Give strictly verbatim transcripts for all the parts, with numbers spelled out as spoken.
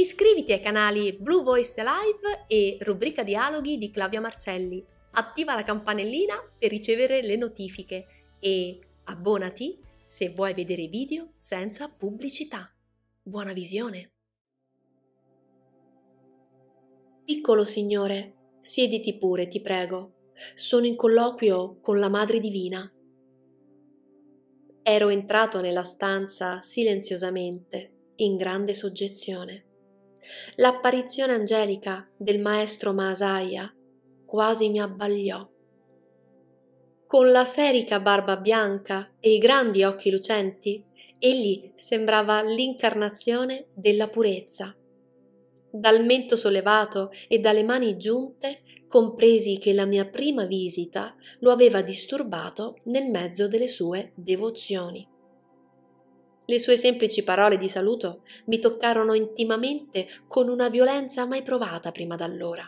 Iscriviti ai canali Blue Voice Live e rubrica Dialoghi di Claudia Marcelli, attiva la campanellina per ricevere le notifiche e abbonati se vuoi vedere video senza pubblicità. Buona visione! Piccolo signore, siediti pure, ti prego. Sono in colloquio con la Madre Divina. Ero entrato nella stanza silenziosamente, in grande soggezione. L'apparizione angelica del maestro Masaia quasi mi abbagliò. Con la serica barba bianca e i grandi occhi lucenti, egli sembrava l'incarnazione della purezza. Dal mento sollevato e dalle mani giunte, compresi che la mia prima visita lo aveva disturbato nel mezzo delle sue devozioni. Le sue semplici parole di saluto mi toccarono intimamente con una violenza mai provata prima d'allora.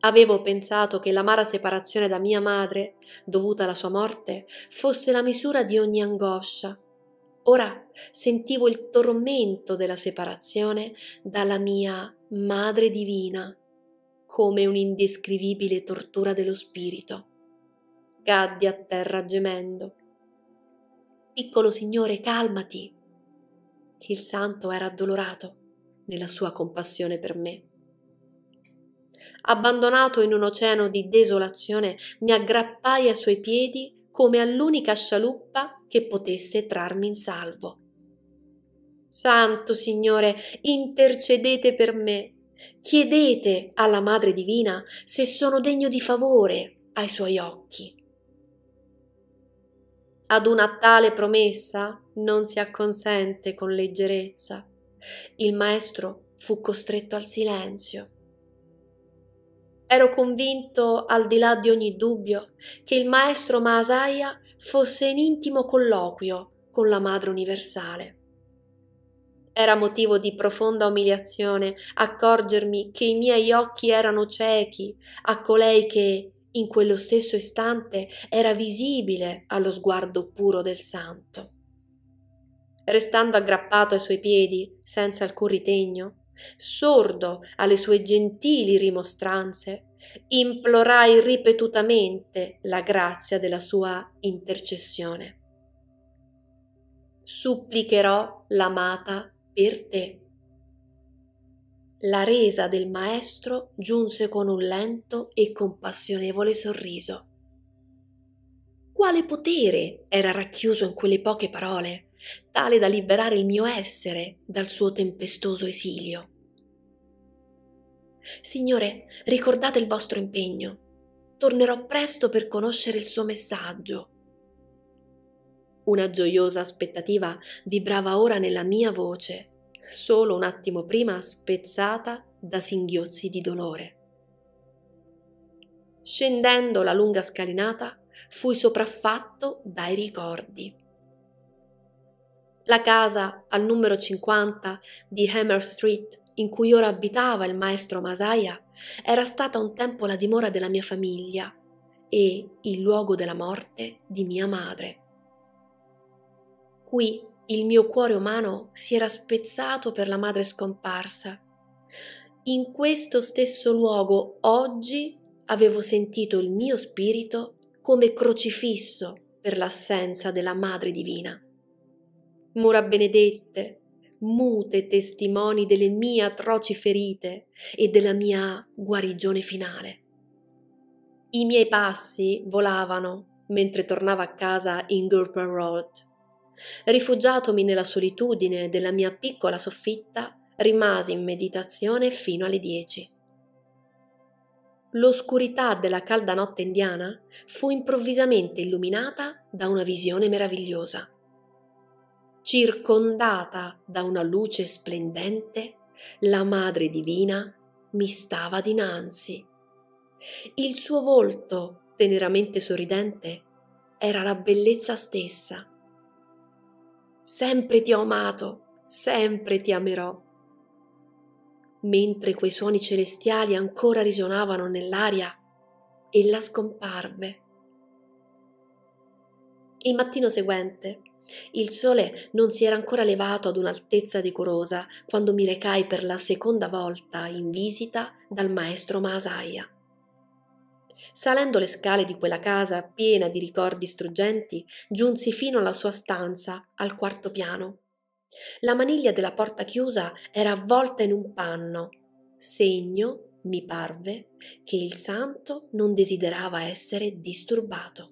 Avevo pensato che l'amara separazione da mia madre, dovuta alla sua morte, fosse la misura di ogni angoscia. Ora sentivo il tormento della separazione dalla mia Madre Divina, come un'indescrivibile tortura dello spirito. Caddi a terra gemendo. «Piccolo signore, calmati!» Il santo era addolorato nella sua compassione per me. Abbandonato in un oceano di desolazione, mi aggrappai ai suoi piedi come all'unica scialuppa che potesse trarmi in salvo. «Santo Signore, intercedete per me! Chiedete alla Madre Divina se sono degno di favore ai suoi occhi». Ad una tale promessa non si acconsente con leggerezza. Il maestro fu costretto al silenzio. Ero convinto, al di là di ogni dubbio, che il maestro Mahasaya fosse in intimo colloquio con la Madre Universale. Era motivo di profonda umiliazione accorgermi che i miei occhi erano ciechi a colei che, in quello stesso istante, era visibile allo sguardo puro del santo. Restando aggrappato ai suoi piedi, senza alcun ritegno, sordo alle sue gentili rimostranze, implorai ripetutamente la grazia della sua intercessione. «Supplicherò l'amata per te». La resa del maestro giunse con un lento e compassionevole sorriso. Quale potere era racchiuso in quelle poche parole, tale da liberare il mio essere dal suo tempestoso esilio? «Signore, ricordate il vostro impegno. Tornerò presto per conoscere il suo messaggio». Una gioiosa aspettativa vibrava ora nella mia voce, solo un attimo prima spezzata da singhiozzi di dolore. Scendendo la lunga scalinata, fui sopraffatto dai ricordi. La casa al numero cinquanta di Amherst Street, in cui ora abitava il maestro Masaia, era stata un tempo la dimora della mia famiglia e il luogo della morte di mia madre. Qui il mio cuore umano si era spezzato per la madre scomparsa. In questo stesso luogo oggi avevo sentito il mio spirito come crocifisso per l'assenza della Madre Divina. Mura benedette, mute testimoni delle mie atroci ferite e della mia guarigione finale. I miei passi volavano mentre tornavo a casa in Gurpan Road. Rifugiatomi nella solitudine della mia piccola soffitta, rimasi in meditazione fino alle dieci. L'oscurità della calda notte indiana fu improvvisamente illuminata da una visione meravigliosa. Circondata da una luce splendente, la Madre Divina mi stava dinanzi. Il suo volto, teneramente sorridente, era la bellezza stessa. «Sempre ti ho amato, sempre ti amerò». Mentre quei suoni celestiali ancora risonavano nell'aria, ella scomparve. Il mattino seguente Il sole non si era ancora levato ad un'altezza decorosa quando mi recai per la seconda volta in visita dal maestro Mahasaya. Salendo le scale di quella casa piena di ricordi struggenti, giunsi fino alla sua stanza, al quarto piano. La maniglia della porta chiusa era avvolta in un panno, segno, mi parve, che il santo non desiderava essere disturbato.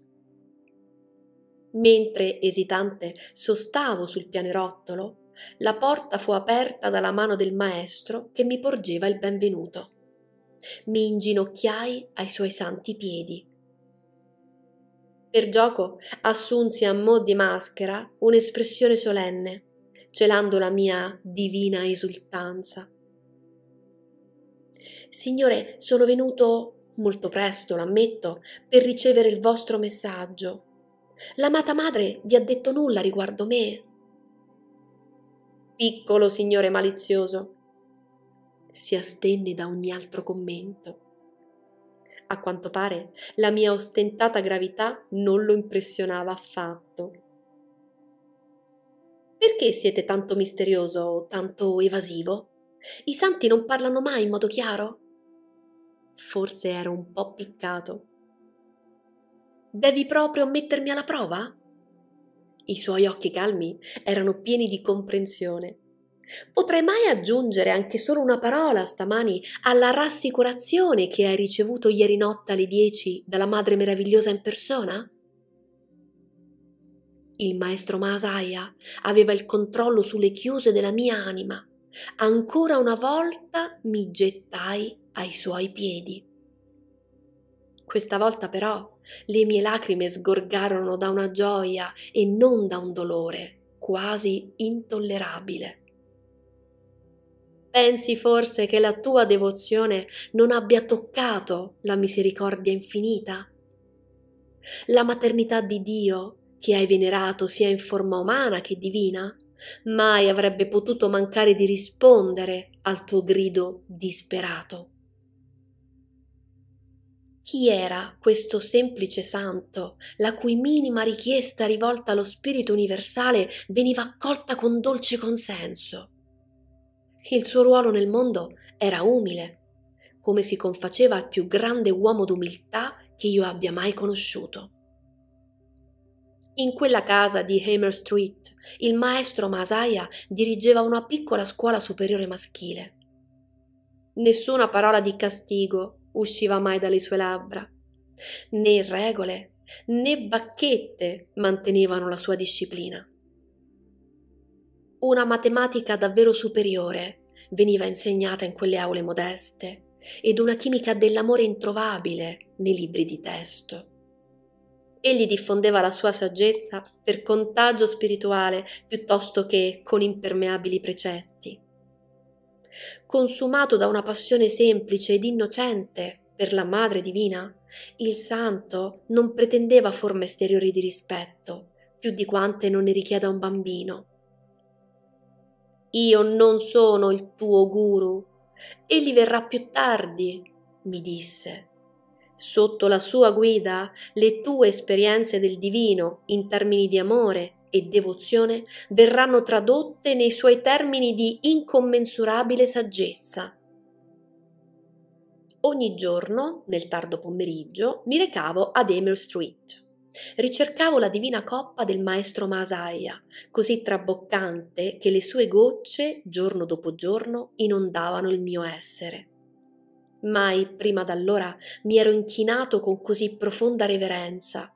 Mentre, esitante, sostavo sul pianerottolo, la porta fu aperta dalla mano del maestro che mi porgeva il benvenuto. Mi inginocchiai ai suoi santi piedi. Per gioco assunsi a mo' di maschera un'espressione solenne, celando la mia divina esultanza. Signore, sono venuto, molto presto, lo ammetto, per ricevere il vostro messaggio. L'amata madre vi ha detto nulla riguardo me? Piccolo signore malizioso, si astenne da ogni altro commento. A quanto pare la mia ostentata gravità non lo impressionava affatto. Perché siete tanto misterioso o tanto evasivo? I santi non parlano mai in modo chiaro? Forse ero un po' piccato. Devi proprio mettermi alla prova? I suoi occhi calmi erano pieni di comprensione. Potrei mai aggiungere anche solo una parola stamani alla rassicurazione che hai ricevuto ieri notte alle dieci dalla madre meravigliosa in persona? Il maestro Mahasaya aveva il controllo sulle chiuse della mia anima. Ancora una volta mi gettai ai suoi piedi. Questa volta però le mie lacrime sgorgarono da una gioia e non da un dolore quasi intollerabile. Pensi forse che la tua devozione non abbia toccato la misericordia infinita? La maternità di Dio, che hai venerato sia in forma umana che divina, mai avrebbe potuto mancare di rispondere al tuo grido disperato. Chi era questo semplice santo, la cui minima richiesta rivolta allo Spirito universale veniva accolta con dolce consenso? Il suo ruolo nel mondo era umile, come si confaceva al più grande uomo d'umiltà che io abbia mai conosciuto. In quella casa di Amherst Street, il maestro Mahasaya dirigeva una piccola scuola superiore maschile. Nessuna parola di castigo usciva mai dalle sue labbra, né regole né bacchette mantenevano la sua disciplina. Una matematica davvero superiore veniva insegnata in quelle aule modeste ed una chimica dell'amore introvabile nei libri di testo. Egli diffondeva la sua saggezza per contagio spirituale piuttosto che con impermeabili precetti. Consumato da una passione semplice ed innocente per la Madre Divina, il santo non pretendeva forme esteriori di rispetto più di quante non ne richieda un bambino. Io non sono il tuo guru, egli verrà più tardi, mi disse. Sotto la sua guida, le tue esperienze del divino in termini di amore e devozione verranno tradotte nei suoi termini di incommensurabile saggezza. Ogni giorno, nel tardo pomeriggio, mi recavo ad Amherst Street. Ricercavo la divina coppa del maestro Mahasaya, così traboccante che le sue gocce, giorno dopo giorno, inondavano il mio essere. Mai prima d'allora mi ero inchinato con così profonda reverenza.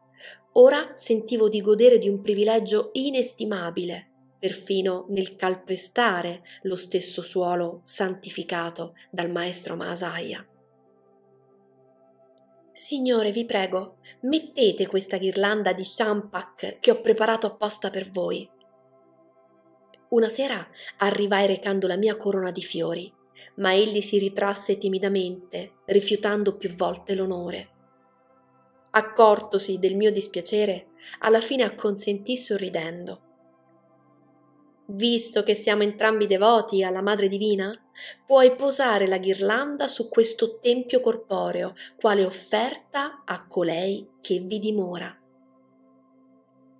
Ora sentivo di godere di un privilegio inestimabile, perfino nel calpestare lo stesso suolo santificato dal maestro Mahasaya. Signore, vi prego, mettete questa ghirlanda di champak che ho preparato apposta per voi. Una sera arrivai recando la mia corona di fiori, ma egli si ritrasse timidamente, rifiutando più volte l'onore. Accortosi del mio dispiacere, alla fine acconsentì sorridendo. Visto che siamo entrambi devoti alla Madre Divina, puoi posare la ghirlanda su questo tempio corporeo, quale offerta a colei che vi dimora.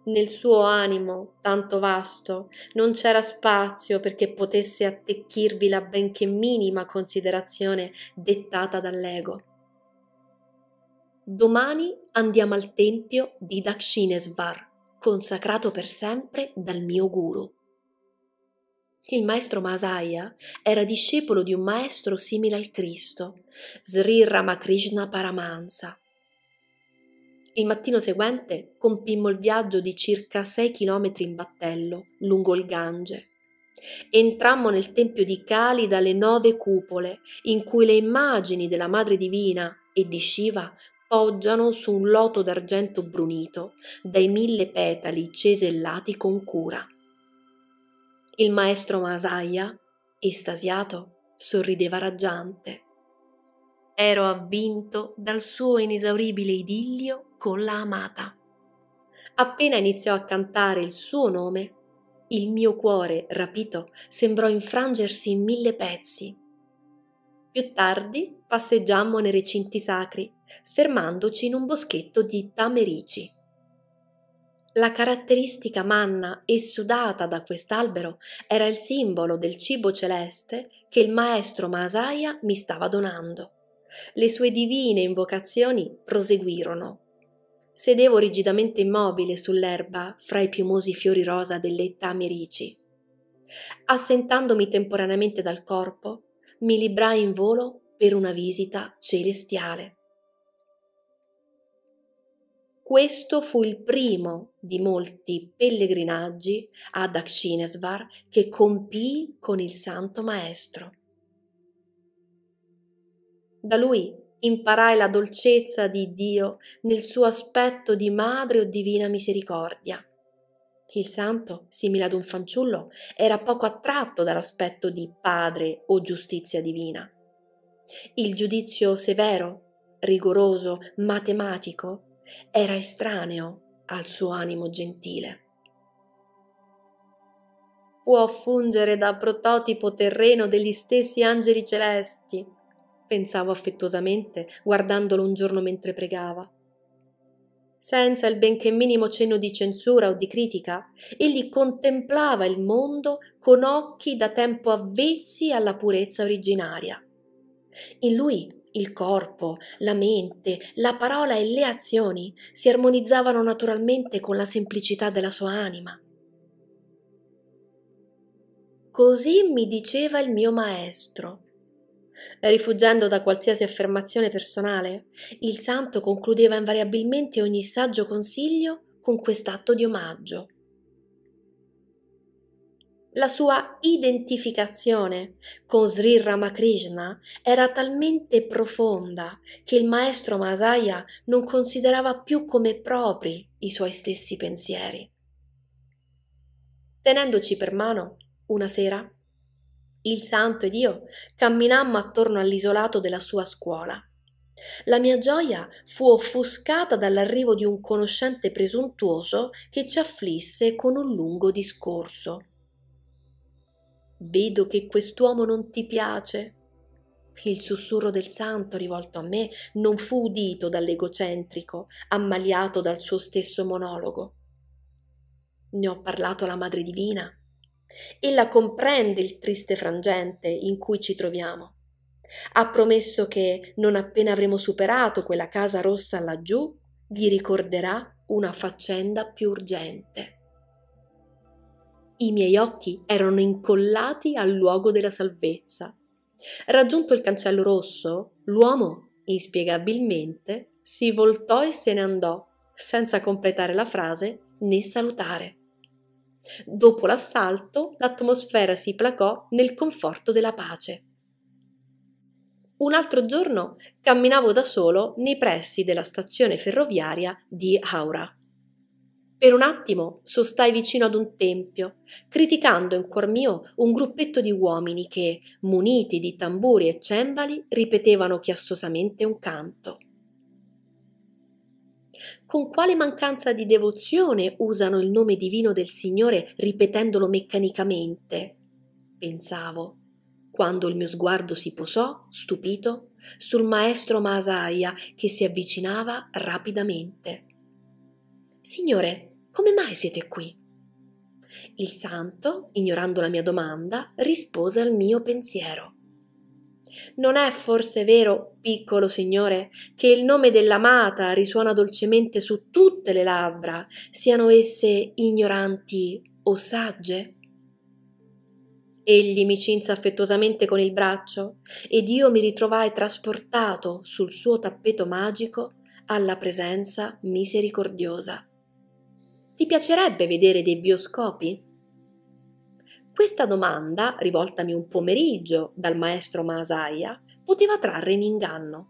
Nel suo animo, tanto vasto, non c'era spazio perché potesse attecchirvi la benché minima considerazione dettata dall'ego. Domani andiamo al tempio di Dakshineswar, consacrato per sempre dal mio guru. Il maestro Masaia era discepolo di un maestro simile al Cristo, Sri Ramakrishna Paramansa. Il mattino seguente compimmo il viaggio di circa sei chilometri in battello, lungo il Gange. Entrammo nel tempio di Kali dalle nove cupole, in cui le immagini della Madre Divina e di Shiva poggiano su un loto d'argento brunito, dai mille petali cesellati con cura. Il maestro Mahasaya, estasiato, sorrideva raggiante. Ero avvinto dal suo inesauribile idillio con la amata. Appena iniziò a cantare il suo nome, il mio cuore, rapito, sembrò infrangersi in mille pezzi. Più tardi passeggiammo nei recinti sacri, fermandoci in un boschetto di tamerici. La caratteristica manna e sudata da quest'albero era il simbolo del cibo celeste che il maestro Mahasaya mi stava donando. Le sue divine invocazioni proseguirono. Sedevo rigidamente immobile sull'erba fra i piumosi fiori rosa delle tamerici. Assentandomi temporaneamente dal corpo, mi librai in volo per una visita celestiale. Questo fu il primo di molti pellegrinaggi a Dakshineswar che compii con il Santo Maestro. Da lui imparai la dolcezza di Dio nel suo aspetto di madre o divina misericordia. Il santo, simile ad un fanciullo, era poco attratto dall'aspetto di padre o giustizia divina. Il giudizio severo, rigoroso, matematico, era estraneo al suo animo gentile. Può fungere da prototipo terreno degli stessi angeli celesti, pensavo affettuosamente, guardandolo un giorno mentre pregava. Senza il benché minimo cenno di censura o di critica, egli contemplava il mondo con occhi da tempo avvezzi alla purezza originaria. In lui il corpo, la mente, la parola e le azioni si armonizzavano naturalmente con la semplicità della sua anima. Così mi diceva il mio maestro. Rifuggendo da qualsiasi affermazione personale, il santo concludeva invariabilmente ogni saggio consiglio con quest'atto di omaggio. La sua identificazione con Sri Ramakrishna era talmente profonda che il maestro Mahasaya non considerava più come propri i suoi stessi pensieri. Tenendoci per mano, una sera, il santo ed io camminammo attorno all'isolato della sua scuola. La mia gioia fu offuscata dall'arrivo di un conoscente presuntuoso che ci afflisse con un lungo discorso. «Vedo che quest'uomo non ti piace». Il sussurro del santo rivolto a me non fu udito dall'egocentrico, ammaliato dal suo stesso monologo. Ne ho parlato alla Madre Divina. Ella comprende il triste frangente in cui ci troviamo. Ha promesso che, non appena avremo superato quella casa rossa laggiù, gli ricorderà una faccenda più urgente. I miei occhi erano incollati al luogo della salvezza. Raggiunto il cancello rosso, l'uomo, inspiegabilmente, si voltò e se ne andò, senza completare la frase né salutare. Dopo l'assalto, l'atmosfera si placò nel conforto della pace. Un altro giorno camminavo da solo nei pressi della stazione ferroviaria di Aura. Per un attimo sostai vicino ad un tempio, criticando in cuor mio un gruppetto di uomini che, muniti di tamburi e cembali, ripetevano chiassosamente un canto. Con quale mancanza di devozione usano il nome divino del Signore ripetendolo meccanicamente? Pensavo, quando il mio sguardo si posò, stupito, sul maestro Mahasaya che si avvicinava rapidamente. «Signore, Come mai siete qui? Il santo, ignorando la mia domanda, rispose al mio pensiero. Non è forse vero, piccolo signore, che il nome dell'amata risuona dolcemente su tutte le labbra, siano esse ignoranti o sagge? Egli mi cinse affettuosamente con il braccio ed io mi ritrovai trasportato sul suo tappeto magico alla presenza misericordiosa. Ti piacerebbe vedere dei bioscopi? Questa domanda, rivoltami un pomeriggio dal maestro Masaia, poteva trarre in inganno.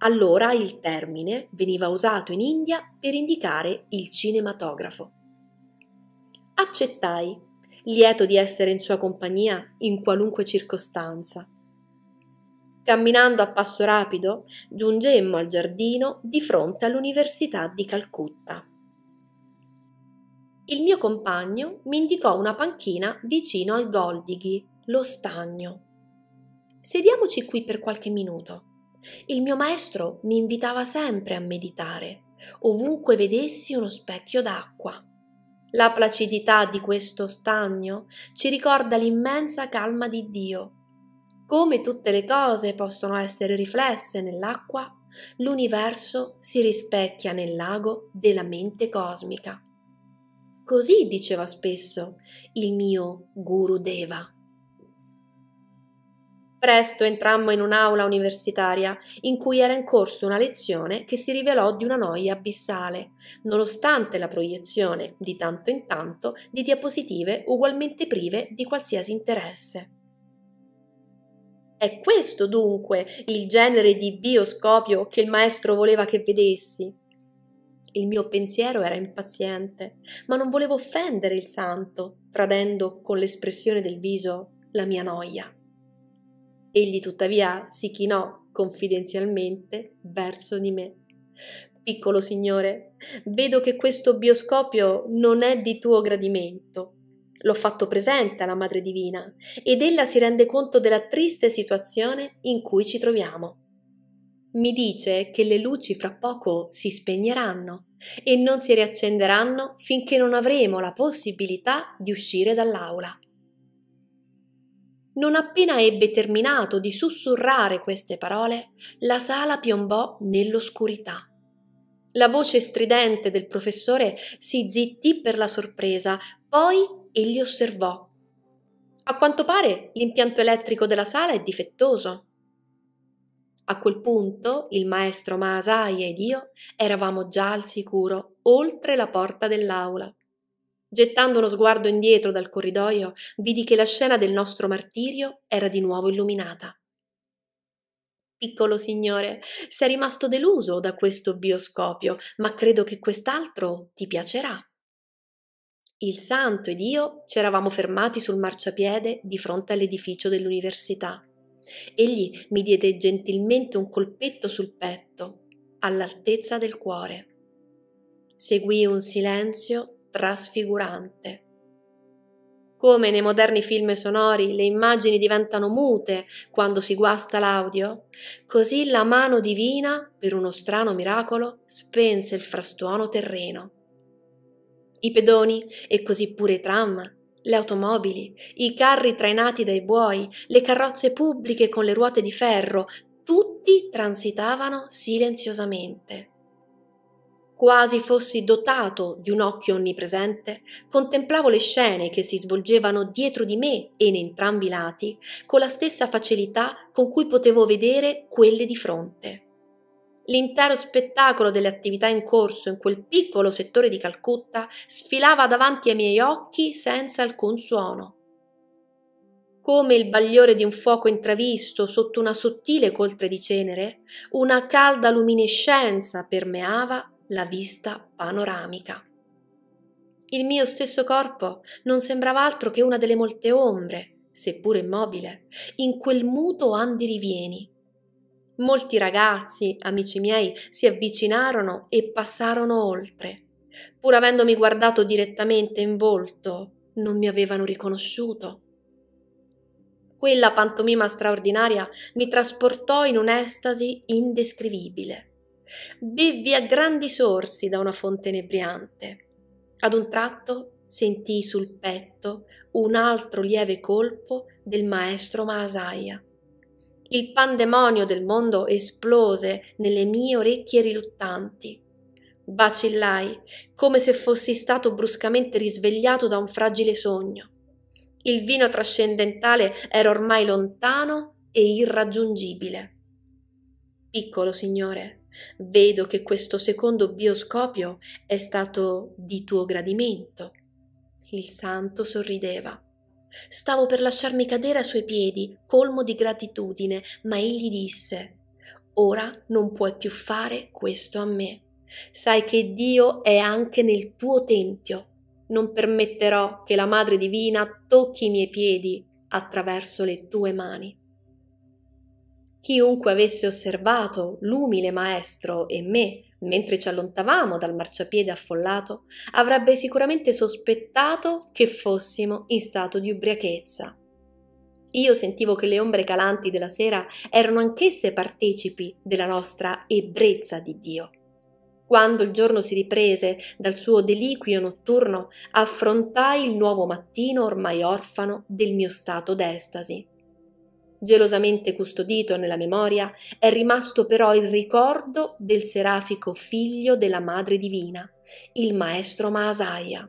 Allora il termine veniva usato in India per indicare il cinematografo. Accettai, lieto di essere in sua compagnia in qualunque circostanza. Camminando a passo rapido, giungemmo al giardino di fronte all'Università di Calcutta. Il mio compagno mi indicò una panchina vicino al Goldighi, lo stagno. Sediamoci qui per qualche minuto. Il mio maestro mi invitava sempre a meditare, ovunque vedessi uno specchio d'acqua. La placidità di questo stagno ci ricorda l'immensa calma di Dio. Come tutte le cose possono essere riflesse nell'acqua, l'universo si rispecchia nel lago della mente cosmica. Così diceva spesso il mio Gurudeva. Presto entrammo in un'aula universitaria in cui era in corso una lezione che si rivelò di una noia abissale, nonostante la proiezione di tanto in tanto di diapositive ugualmente prive di qualsiasi interesse. È questo dunque il genere di bioscopio che il maestro voleva che vedessi? Il mio pensiero era impaziente, ma non volevo offendere il santo, tradendo con l'espressione del viso la mia noia. Egli tuttavia si chinò confidenzialmente verso di me. «Piccolo signore, vedo che questo bioscopio non è di tuo gradimento. L'ho fatto presente alla Madre Divina ed ella si rende conto della triste situazione in cui ci troviamo. Mi dice che le luci fra poco si spegneranno e non si riaccenderanno finché non avremo la possibilità di uscire dall'aula». Non appena ebbe terminato di sussurrare queste parole, la sala piombò nell'oscurità. La voce stridente del professore si zittì per la sorpresa, poi egli osservò. A quanto pare l'impianto elettrico della sala è difettoso. A quel punto il maestro Mahasaya ed io eravamo già al sicuro, oltre la porta dell'aula. Gettando uno sguardo indietro dal corridoio, vidi che la scena del nostro martirio era di nuovo illuminata. Piccolo signore, sei rimasto deluso da questo bioscopio, ma credo che quest'altro ti piacerà. Il santo ed io c'eravamo fermati sul marciapiede di fronte all'edificio dell'università. Egli mi diede gentilmente un colpetto sul petto, all'altezza del cuore. Seguì un silenzio trasfigurante. Come nei moderni film sonori le immagini diventano mute quando si guasta l'audio, così la mano divina, per uno strano miracolo, spense il frastuono terreno. I pedoni, e così pure i tram, le automobili, i carri trainati dai buoi, le carrozze pubbliche con le ruote di ferro, tutti transitavano silenziosamente. Quasi fossi dotato di un occhio onnipresente, contemplavo le scene che si svolgevano dietro di me e in entrambi i lati, con la stessa facilità con cui potevo vedere quelle di fronte. L'intero spettacolo delle attività in corso in quel piccolo settore di Calcutta sfilava davanti ai miei occhi senza alcun suono. Come il bagliore di un fuoco intravisto sotto una sottile coltre di cenere, una calda luminescenza permeava la vista panoramica. Il mio stesso corpo non sembrava altro che una delle molte ombre, seppure immobile, in quel muto andirivieni. Molti ragazzi, amici miei, si avvicinarono e passarono oltre. Pur avendomi guardato direttamente in volto, non mi avevano riconosciuto. Quella pantomima straordinaria mi trasportò in un'estasi indescrivibile. Bevvi a grandi sorsi da una fonte inebriante. Ad un tratto sentii sul petto un altro lieve colpo del maestro Mahasaya. Il pandemonio del mondo esplose nelle mie orecchie riluttanti. Vacillai, come se fossi stato bruscamente risvegliato da un fragile sogno. Il vino trascendentale era ormai lontano e irraggiungibile. Piccolo signore, vedo che questo secondo bioscopio è stato di tuo gradimento. Il santo sorrideva. Stavo per lasciarmi cadere a suoi piedi, colmo di gratitudine, ma egli disse: «Ora non puoi più fare questo a me. Sai che Dio è anche nel tuo tempio. Non permetterò che la Madre Divina tocchi i miei piedi attraverso le tue mani». Chiunque avesse osservato l'umile maestro e me, mentre ci allontanavamo dal marciapiede affollato, avrebbe sicuramente sospettato che fossimo in stato di ubriachezza. Io sentivo che le ombre calanti della sera erano anch'esse partecipi della nostra ebbrezza di Dio. Quando il giorno si riprese dal suo deliquio notturno, affrontai il nuovo mattino ormai orfano del mio stato d'estasi. Gelosamente custodito nella memoria, è rimasto però il ricordo del serafico figlio della Madre Divina, il maestro Mahasaya.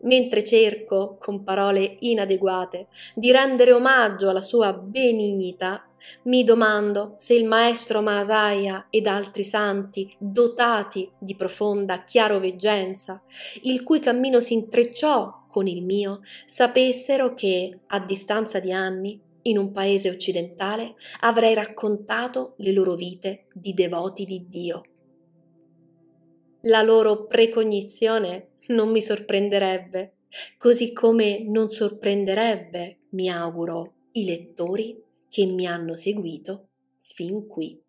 Mentre cerco, con parole inadeguate, di rendere omaggio alla sua benignità, mi domando se il maestro Mahasaya ed altri santi dotati di profonda chiaroveggenza, il cui cammino si intrecciò con il mio, sapessero che, a distanza di anni, in un paese occidentale, avrei raccontato le loro vite di devoti di Dio. La loro precognizione non mi sorprenderebbe, così come non sorprenderebbe, mi auguro, i lettori che mi hanno seguito fin qui.